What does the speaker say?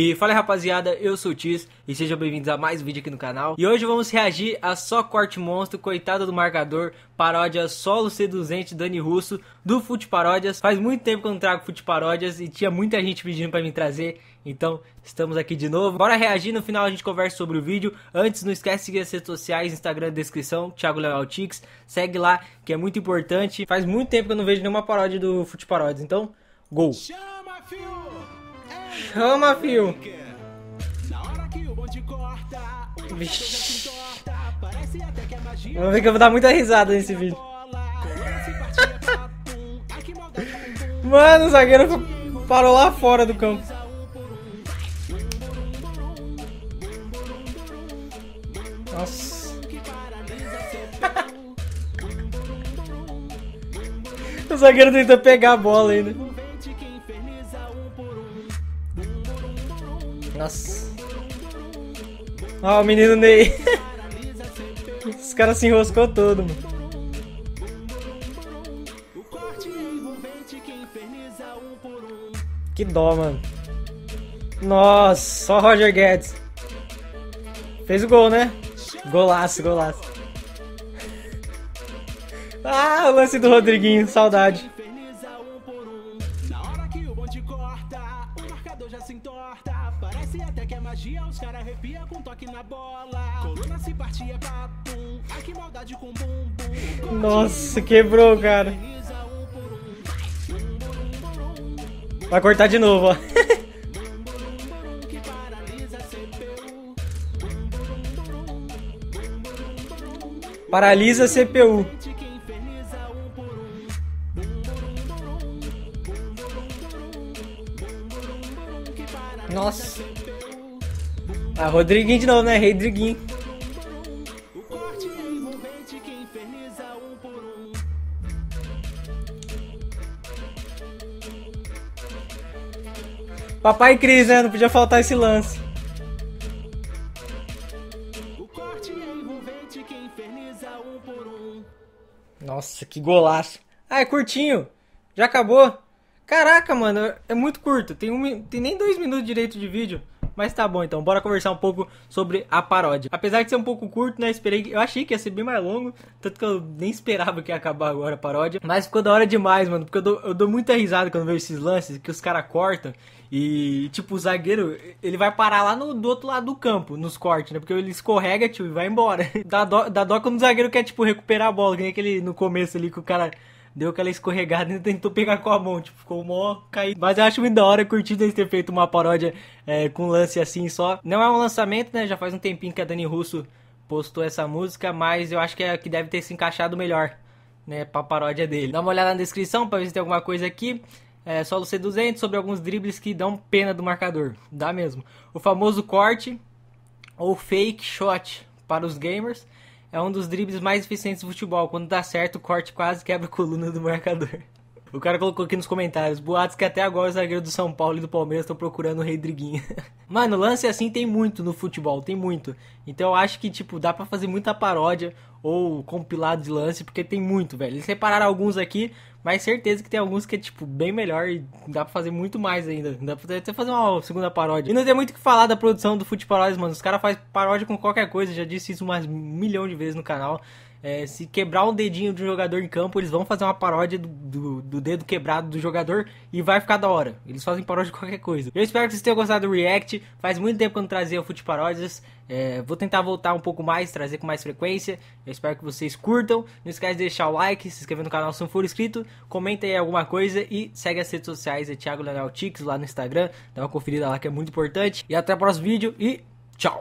E fala aí, rapaziada, eu sou o Tix e sejam bem-vindos a mais um vídeo aqui no canal. E hoje vamos reagir a Só Corte Monstro, Coitada do Marcador, paródia solo seduzente Dani Russo, do Fute Paródias. Faz muito tempo que eu não trago Fute Paródias e tinha muita gente pedindo pra mim trazer, então estamos aqui de novo. Bora reagir, no final a gente conversa sobre o vídeo. Antes, não esquece de seguir as redes sociais, Instagram, descrição, Thiago Leonel Tix. Segue lá, que é muito importante. Faz muito tempo que eu não vejo nenhuma paródia do Fute Paródias, então, gol! Chama, filho! Chama, fio! Vixi. Vamos ver que eu vou dar muita risada nesse vídeo. Mano, o zagueiro parou lá fora do campo. Nossa. O zagueiro tentou pegar a bola ainda. Nossa. Ó, o menino Ney. Os caras se enroscou todo, mano. Que dó, mano. Nossa, só Roger Guedes. Fez o gol, né? Golaço, golaço. Ah, o lance do Rodriguinho, saudade. Os caras arrepiam com toque na bola. Coluna se partia pra pum. Ai, que maldade com bumbum. Nossa, quebrou, cara. Vai cortar de novo, ó. Paralisa a CPU. Nossa. Ah, Rodriguinho de novo, né? Rodriguinho. Papai Cris, né? Não podia faltar esse lance. Nossa, que golaço. Ah, é curtinho. Já acabou. Caraca, mano. É muito curto. Tem nem 2 minutos direito de vídeo. Mas tá bom, então, bora conversar um pouco sobre a paródia. Apesar de ser um pouco curto, né, eu achei que ia ser bem mais longo, tanto que eu nem esperava que ia acabar agora a paródia. Mas ficou da hora demais, mano, porque eu dou muita risada quando vejo esses lances, que os caras cortam e, tipo, o zagueiro, ele vai parar lá do outro lado do campo, nos cortes, né, porque ele escorrega, tipo, e vai embora. Dá dó quando o zagueiro quer, tipo, recuperar a bola, que nem aquele no começo ali que o cara... Deu aquela escorregada e tentou pegar com a mão, tipo, ficou mó caído. Mas eu acho muito da hora, curti eles ter feito uma paródia com lance assim só. Não é um lançamento, né? Já faz um tempinho que a Dani Russo postou essa música, mas eu acho que é a que deve ter se encaixado melhor, né? Pra paródia dele. Dá uma olhada na descrição pra ver se tem alguma coisa aqui. Solo seduzente sobre alguns dribles que dão pena do marcador. Dá mesmo. O famoso corte ou fake shot para os gamers. É um dos dribles mais eficientes do futebol. Quando dá certo, o corte quase quebra a coluna do marcador. O cara colocou aqui nos comentários. Boatos que até agora os zagueiros do São Paulo e do Palmeiras estão procurando o Rodriguinho. Mano, lance assim tem muito no futebol. Tem muito. Então eu acho que, tipo, dá pra fazer muita paródia ou compilado de lance. Porque tem muito, velho. Eles separaram alguns aqui. Mas certeza que tem alguns que é, tipo, bem melhor. E dá pra fazer muito mais ainda. Dá pra até fazer uma segunda paródia. E não tem muito o que falar da produção do Fute Paródias, mano. Os caras fazem paródia com qualquer coisa. Já disse isso umas 1 milhão de vezes no canal. Se quebrar um dedinho de um jogador em campo, eles vão fazer uma paródia do dedo quebrado do jogador e vai ficar da hora. Eles fazem paródia de qualquer coisa. Eu espero que vocês tenham gostado do react. Faz muito tempo que eu não trazia o Fute Paródias. Vou tentar voltar um pouco mais, trazer com mais frequência. Eu espero que vocês curtam. Não esquece de deixar o like, se inscrever no canal se não for inscrito. Comenta aí alguma coisa e segue as redes sociais. É Thiago Leonel Tix lá no Instagram. Dá uma conferida lá que é muito importante. E até o próximo vídeo e...